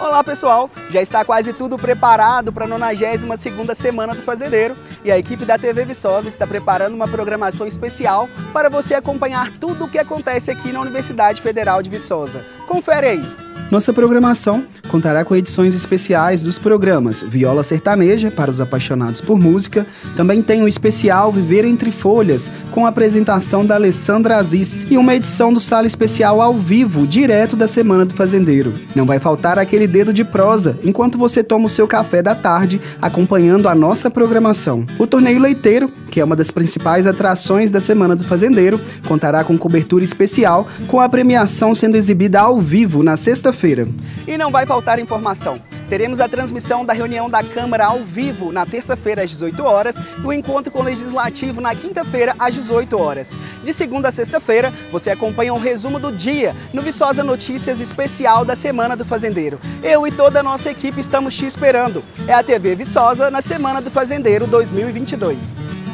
Olá pessoal, já está quase tudo preparado para a 92ª Semana do Fazendeiro e a equipe da TV Viçosa está preparando uma programação especial para você acompanhar tudo o que acontece aqui na Universidade Federal de Viçosa. Confere aí! Nossa programação contará com edições especiais dos programas Viola Sertaneja, para os apaixonados por música. Também tem o especial Viver Entre Folhas, com a apresentação da Alessandra Aziz. E uma edição do Sala Especial ao vivo, direto da Semana do Fazendeiro. Não vai faltar aquele dedo de prosa, enquanto você toma o seu café da tarde, acompanhando a nossa programação. O Torneio Leiteiro, que é uma das principais atrações da Semana do Fazendeiro, contará com cobertura especial, com a premiação sendo exibida ao vivo na sexta-feira. E não vai faltar informação. Teremos a transmissão da reunião da Câmara ao vivo na terça-feira às 18 horas e o encontro com o Legislativo na quinta-feira às 18 horas. De segunda a sexta-feira, você acompanha um resumo do dia no Viçosa Notícias especial da Semana do Fazendeiro. Eu e toda a nossa equipe estamos te esperando. É a TV Viçosa na Semana do Fazendeiro 2022.